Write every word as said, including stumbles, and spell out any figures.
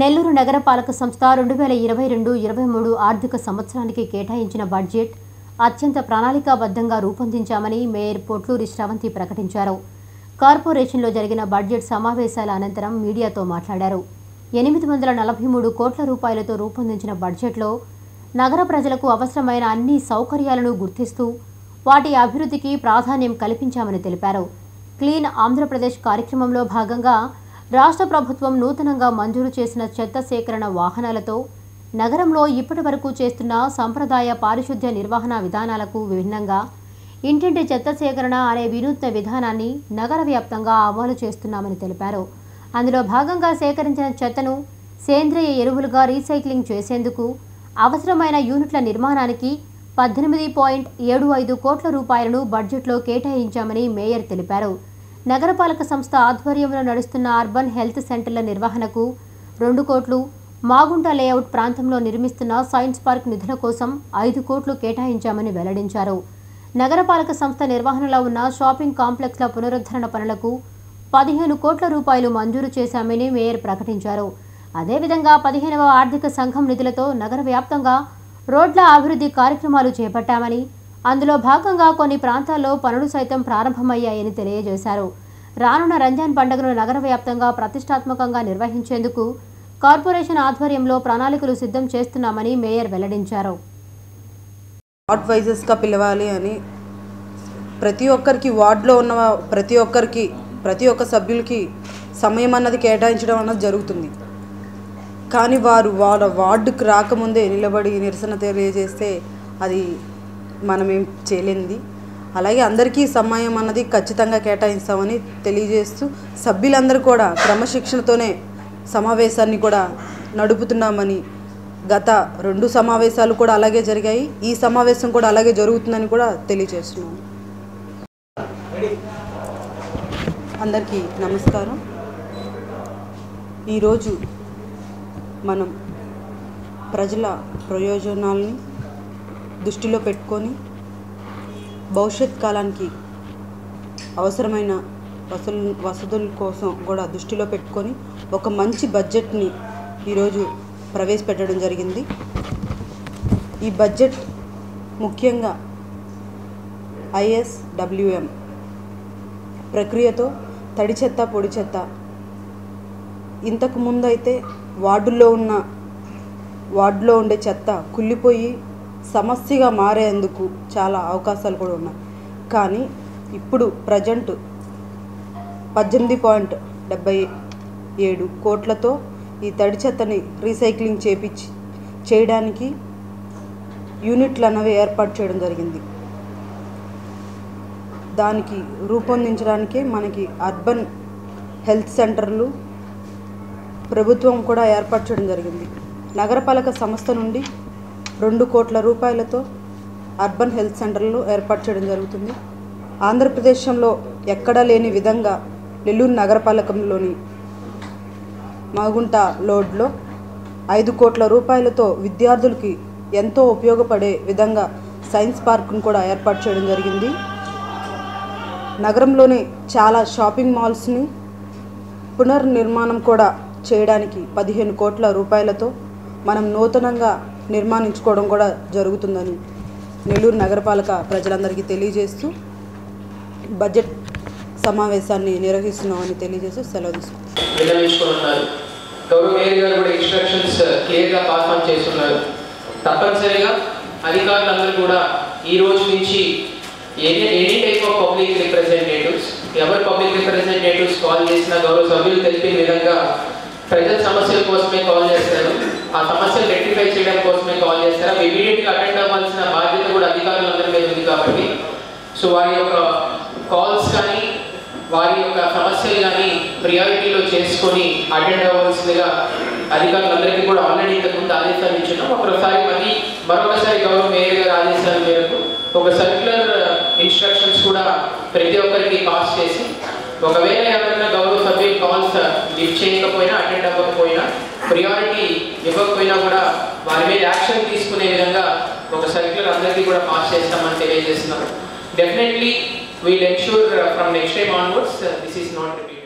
నెల్లూరు నగరపాలక సంస్థ రెండు వేల ఇరవై రెండు ఇరవై మూడు ఆర్థిక సంవత్సరానికి కేటాయించిన బడ్జెట్ అత్యంత ప్రణాళికాబద్ధంగా రూపొందించామని మేయర్ పొట్లూరి స్రవంతి ప్రకటించారు. కార్పొరేషన్లో జరిగిన బడ్జెట్ సమావేశాల అనంతరం మీడియాతో మాట్లాడారు. ఎనిమిది వందల నలభై మూడు కోట్ల రూపాయలతో రూపొందించిన బడ్జెట్లో నగర ప్రజలకు అవసరమైన అన్ని సౌకర్యాలను గుర్తిస్తూ వాటి అభివృద్ధికి ప్రాధాన్యం కల్పించామని తెలిపారు. క్లీన్ ఆంధ్రప్రదేశ్ కార్యక్రమంలో భాగంగా రాష్ట్ర ప్రభుత్వం నూతనంగా మంజూరు చేసిన చెత్త సేకరణ వాహనాలతో నగరంలో ఇప్పటి వరకు చేస్తున్న సంప్రదాయ పారిశుద్ధ్య నిర్వహణ విధానాలకు భిన్నంగా ఇంటింటి చెత్త సేకరణ అనే వినూత్న విధానాన్ని నగర వ్యాప్తంగా అమలు చేస్తున్నామని తెలిపారు. అందులో భాగంగా సేకరించిన చెత్తను సేంద్రియ ఎరువులుగా రీసైక్లింగ్ చేసేందుకు అవసరమైన యూనిట్ల నిర్మాణానికి పద్దెనిమిది పాయింట్ ఏడు ఐదు కోట్ల రూపాయలను బడ్జెట్లో కేటాయించామని మేయర్ తెలిపారు. నగరపాలక సంస్థ ఆధ్వర్యంలో నడుస్తున్న అర్బన్ హెల్త్ సెంటర్ల నిర్వహణకు రెండు కోట్లు, మాగుంట లేఅవుట్ ప్రాంతంలో నిర్మిస్తున్న సైన్స్ పార్క్ నిధుల కోసం ఐదు కోట్లు కేటాయించామని వెల్లడించారు. నగరపాలక సంస్థ నిర్వహణలో ఉన్న షాపింగ్ కాంప్లెక్స్ల పునరుద్ధరణ పనులకు పదిహేను కోట్ల రూపాయలు మంజూరు చేశామని మేయర్ ప్రకటించారు. అదేవిధంగా పదిహేనవ ఆర్థిక సంఘం నిధులతో నగర వ్యాప్తంగా రోడ్ల అభివృద్ధి కార్యక్రమాలు చేపట్టామని, అందులో భాగంగా కొన్ని ప్రాంతాల్లో పనులు సైతం ప్రారంభమయ్యాయని తెలియజేశారు. రానున్న రంజాన్ పండుగను నగర వ్యాప్తంగా ప్రతిష్టాత్మకంగా నిర్వహించేందుకు కార్పొరేషన్ ఆధ్వర్యంలో ప్రణాళికలు సిద్ధం చేస్తున్నామని మేయర్ వెల్లడించారు. అడ్వైజర్స్గా పిలవాలి అని ప్రతి ఒక్కరికి, వార్డులో ఉన్న ప్రతి ఒక్కరికి, ప్రతి ఒక్క సభ్యులకి సమయం అన్నది కేటాయించడం అన్నది జరుగుతుంది. కానీ వారు వాళ్ళ వార్డుకు రాకముందే నిలబడి నిరసన తెలియజేస్తే అది మనమేం చేయలేంది. అలాగే అందరికీ సమయం అన్నది ఖచ్చితంగా కేటాయిస్తామని తెలియజేస్తూ సభ్యులందరూ కూడా క్రమశిక్షణతోనే సమావేశాన్ని కూడా నడుపుతున్నామని, గత రెండు సమావేశాలు కూడా అలాగే జరిగాయి, ఈ సమావేశం కూడా అలాగే జరుగుతుందని కూడా తెలియజేస్తున్నాము. అందరికీ నమస్కారం. ఈరోజు మనం ప్రజల ప్రయోజనాలని దృష్టిలో పెట్టుకొని భవిష్యత్ కాలానికి అవసరమైన వసలు వసతుల కోసం కూడా దృష్టిలో పెట్టుకొని ఒక మంచి బడ్జెట్ని ఈరోజు ప్రవేశపెట్టడం జరిగింది. ఈ బడ్జెట్ ముఖ్యంగా ఐ ఎస్ డబ్ల్యూ ఎం ప్రక్రియతో తడి చెత్త, పొడి చెత్త, ఇంతకు ముందైతే వార్డుల్లో ఉన్న వార్డులో ఉండే చెత్త కుళ్ళిపోయి సమస్యగా మారేందుకు చాలా అవకాశాలు కూడా ఉన్నాయి. కానీ ఇప్పుడు ప్రజెంట్ పద్దెనిమిది పాయింట్ డెబ్బై ఏడు కోట్లతో ఈ తడి చెత్తని రీసైక్లింగ్ చేపించి చేయడానికి యూనిట్లు అనేవి ఏర్పాటు చేయడం జరిగింది. దానికి రూపొందించడానికే మనకి అర్బన్ హెల్త్ సెంటర్లు ప్రభుత్వం కూడా ఏర్పాటు చేయడం జరిగింది. నగరపాలక సంస్థ నుండి రెండు కోట్ల రూపాయలతో అర్బన్ హెల్త్ సెంటర్లు ఏర్పాటు చేయడం జరుగుతుంది. ఆంధ్రప్రదేశ్లో ఎక్కడా లేని విధంగా నెల్లూరు నగరపాలకంలోని మాగుంట లోడ్లో ఐదు కోట్ల రూపాయలతో విద్యార్థులకి ఎంతో ఉపయోగపడే విధంగా సైన్స్ పార్క్ను కూడా ఏర్పాటు చేయడం జరిగింది. నగరంలోని చాలా షాపింగ్ మాల్స్ని పునర్నిర్మాణం కూడా చేయడానికి పదిహేను కోట్ల రూపాయలతో మనం నూతనంగా నిర్మాణించుకోవడం కూడా జరుగుతుందని నెల్లూరు నగరపాలక ప్రజలందరికీ తెలియజేస్తూ బడ్జెట్ సమావేశాన్ని నిర్వహిస్తున్నామని తెలియజేస్తూ సెలవు తీసుకుంటున్నారు. గౌరవ మేయర్ గారు కూడా ఇన్స్ట్రక్షన్స్ క్లియర్గా పాస్ ఆన్ చేస్తున్నారు. తప్పనిసరిగా అధికారులందరూ కూడా ఈ రోజు నుంచి any any type of public representatives, ఎవరు పబ్లిక్ రిప్రజెంటేటివ్స్ కాల్ చేసినా గౌరవ సభ్యులు తెలిపిన విధంగా ప్రజల సమస్యల కోసమే కాల్ చేస్తారు, ఆ సమస్యలు రెక్టిఫై చేయడం కోసమే కాల్ చేస్తారు. అవి ఇమీడియట్గా అటెండ్ అవ్వాల్సిన బాధ్యత కూడా అధికారులందరి మీద ఉంది. కాబట్టి సో వారి యొక్క కాల్స్ కానీ వారి యొక్క సమస్యలు కానీ ప్రియారిటీలో చేసుకొని అటెండ్ అవ్వాల్సిందిగా అధికారులందరికీ కూడా ఆల్రెడీ ఇంతకుముందు ఆదేశాలు ఇచ్చినాం. ఒకసారి మళ్ళీ మరొకసారి గౌరవ మేయర్ గారి ఆదేశాల మేరకు ఒక సర్క్యులర్ ఇన్స్ట్రక్షన్స్ కూడా ప్రతి ఒక్కరికి పాస్ చేసి, ఒకవేళ ఎవరైనా గౌరవ సభ్యులు కాల్స్ లిఫ్ట్ చేయకపోయినా, అటెండ్ అవ్వకపోయినా, ప్రియారిటీ ఇవ్వకపోయినా కూడా వారి మీద యాక్షన్ తీసుకునే విధంగా ఒక సర్క్యులర్ అందరికీ కూడా పాస్ చేస్తామని తెలియజేస్తున్నాం. Definitely we'll ensure from next time onwards uh, this is not repeated.